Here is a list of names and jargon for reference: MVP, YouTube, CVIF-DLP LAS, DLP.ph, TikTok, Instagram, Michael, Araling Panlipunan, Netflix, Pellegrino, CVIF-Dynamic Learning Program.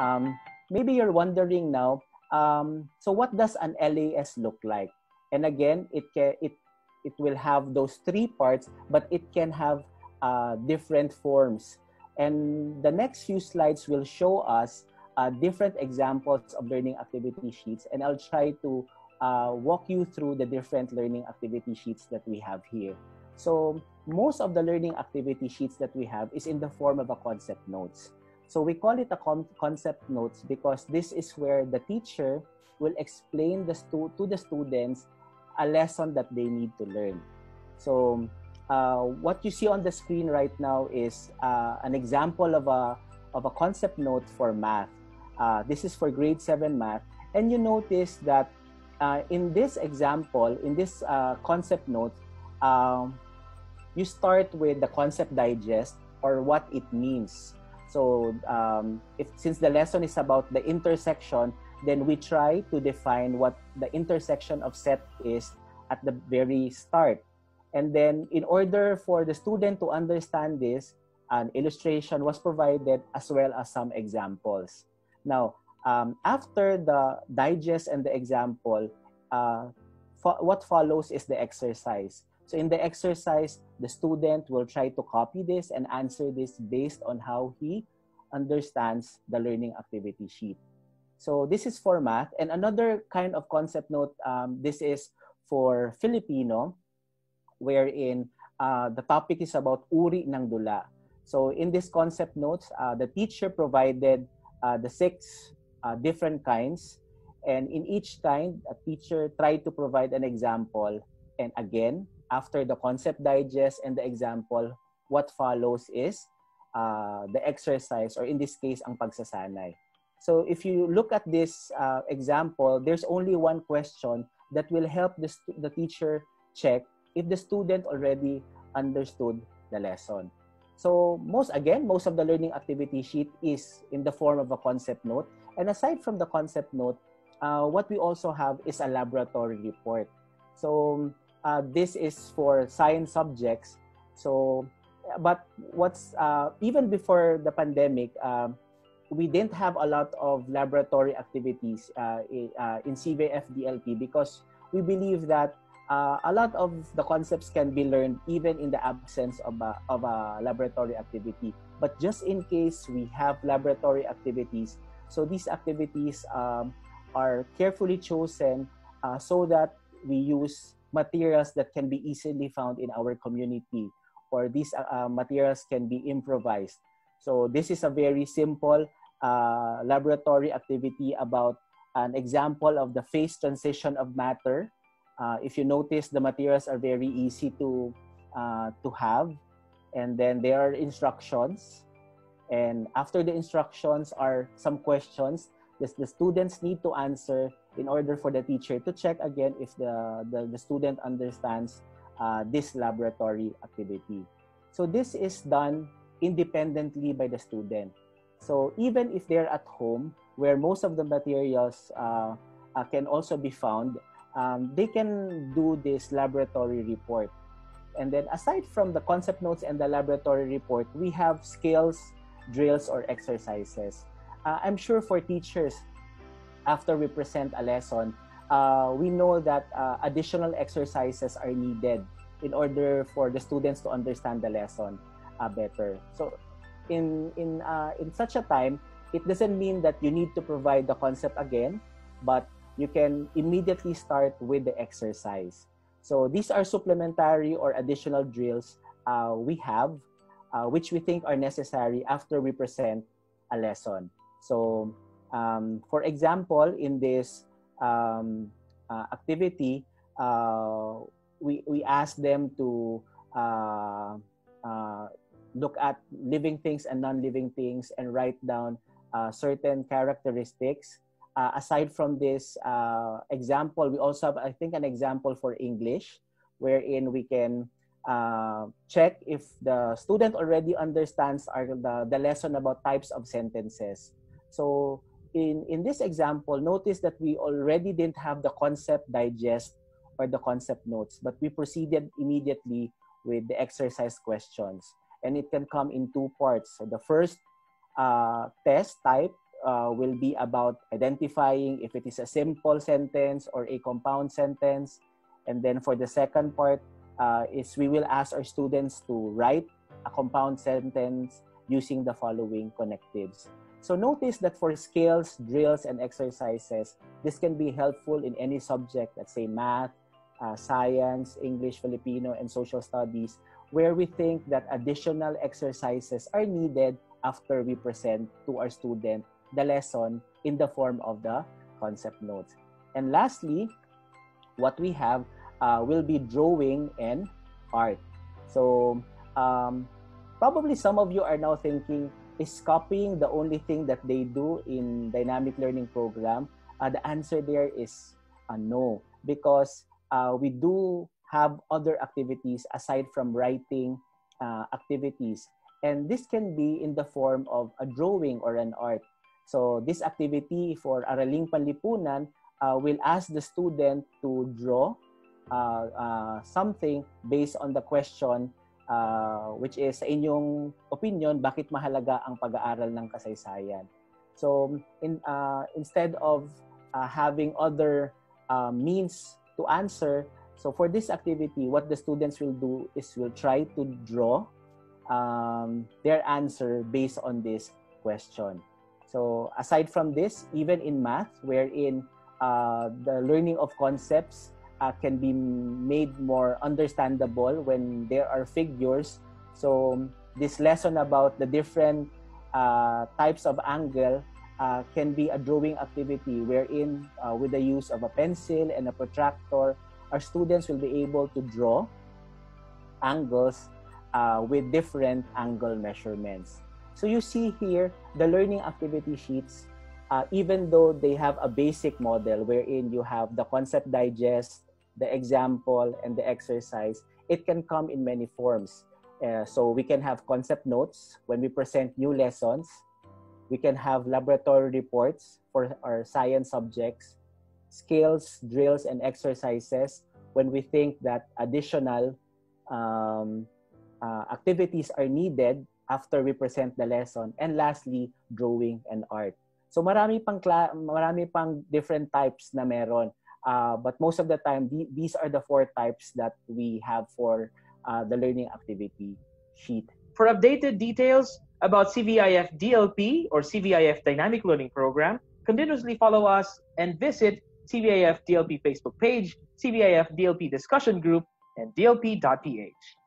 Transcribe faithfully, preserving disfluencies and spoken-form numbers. Um, maybe you're wondering now, um, so what does an L A S look like? And again, it, can, it, it will have those three parts, but it can have uh, different forms. And the next few slides will show us uh, different examples of learning activity sheets, and I'll try to uh, walk you through the different learning activity sheets that we have here. So most of the learning activity sheets that we have is in the form of a concept notes. So we call it a con concept notes because this is where the teacher will explain the stu to the students a lesson that they need to learn. So uh, what you see on the screen right now is uh, an example of a, of a concept note for math. Uh, this is for grade seven math. And you notice that uh, in this example, in this uh, concept note, uh, you start with the concept digest or what it means. So um, if, since the lesson is about the intersection, then we try to define what the intersection of set is at the very start. And then in order for the student to understand this, an illustration was provided as well as some examples. Now, um, after the digest and the example, uh, fo- what follows is the exercise. So in the exercise, the student will try to copy this and answer this based on how he understands the learning activity sheet. So this is for math. And another kind of concept note, um, this is for Filipino, wherein uh, the topic is about uri ng dula. So in this concept notes, uh, the teacher provided uh, the six uh, different kinds. And in each kind, a teacher tried to provide an example. And again, after the concept digest and the example, what follows is uh, the exercise, or in this case, ang pagsasanay. So if you look at this uh, example, there's only one question that will help the, the teacher check if the student already understood the lesson. So most, again, most of the learning activity sheet is in the form of a concept note. And aside from the concept note, uh, what we also have is a laboratory report. So uh, this is for science subjects. So, but what's, uh, even before the pandemic, uh, we didn't have a lot of laboratory activities uh, in C V I F D L P because we believe that uh, a lot of the concepts can be learned even in the absence of a, of a laboratory activity. But just in case we have laboratory activities, so these activities um, are carefully chosen uh, so that we use materials that can be easily found in our community, or these uh, materials can be improvised. So this is a very simple Uh, laboratory activity about an example of the phase transition of matter. Uh, if you notice, the materials are very easy to uh, to have, and then there are instructions, and after the instructions are some questions that the students need to answer in order for the teacher to check again if the, the, the student understands uh, this laboratory activity. So this is done independently by the student. So even if they're at home, where most of the materials uh, uh, can also be found, um, they can do this laboratory report. And then aside from the concept notes and the laboratory report, we have scales, drills, or exercises. Uh, I'm sure for teachers, after we present a lesson, uh, we know that uh, additional exercises are needed in order for the students to understand the lesson uh, better. So, In, in, uh, in such a time, it doesn't mean that you need to provide the concept again, but you can immediately start with the exercise. So these are supplementary or additional drills uh, we have, uh, which we think are necessary after we present a lesson. So um, for example, in this um, uh, activity, uh, we, we ask them to uh, uh, look at living things and non-living things and write down uh, certain characteristics. Uh, aside from this uh, example, we also have, I think, an example for English, wherein we can uh, check if the student already understands our, the, the lesson about types of sentences. So in, in this example, notice that we already didn't have the concept digest or the concept notes, but we proceeded immediately with the exercise questions. And it can come in two parts. So the first uh, test type uh, will be about identifying if it is a simple sentence or a compound sentence. And then for the second part uh, is we will ask our students to write a compound sentence using the following connectives. So notice that for scales, drills, and exercises, this can be helpful in any subject, let's say math, uh, science, English, Filipino, and social studies, where we think that additional exercises are needed after we present to our student the lesson in the form of the concept notes. And lastly, what we have uh, will be drawing and art. So um, probably some of you are now thinking, is copying the only thing that they do in dynamic learning program? Uh, the answer there is uh, no, because uh, we do have other activities aside from writing uh, activities. And this can be in the form of a drawing or an art. So this activity for Araling Panlipunan uh, will ask the student to draw uh, uh, something based on the question uh, which is, sa inyong opinion, bakit mahalaga ang pag-aaral ng kasaysayan? So in, uh, instead of uh, having other uh, means to answer, so for this activity, what the students will do is will try to draw Um, their answer based on this question. So aside from this, even in math, wherein uh, the learning of concepts uh, can be made more understandable when there are figures. So this lesson about the different uh, types of angle uh, can be a drawing activity wherein uh, with the use of a pencil and a protractor, our students will be able to draw angles Uh, with different angle measurements. So you see here, the learning activity sheets, uh, even though they have a basic model wherein you have the concept digest, the example, and the exercise, it can come in many forms. Uh, so we can have concept notes when we present new lessons. We can have laboratory reports for our science subjects, scales, drills, and exercises when we think that additional um, Uh, activities are needed after we present the lesson. And lastly, drawing and art. So marami pang, marami pang different types na meron. Uh, but most of the time, th these are the four types that we have for uh, the learning activity sheet. For updated details about C V I F D L P or C V I F Dynamic Learning Program, continuously follow us and visit C V I F D L P Facebook page, C V I F D L P discussion group, and D L P dot P H.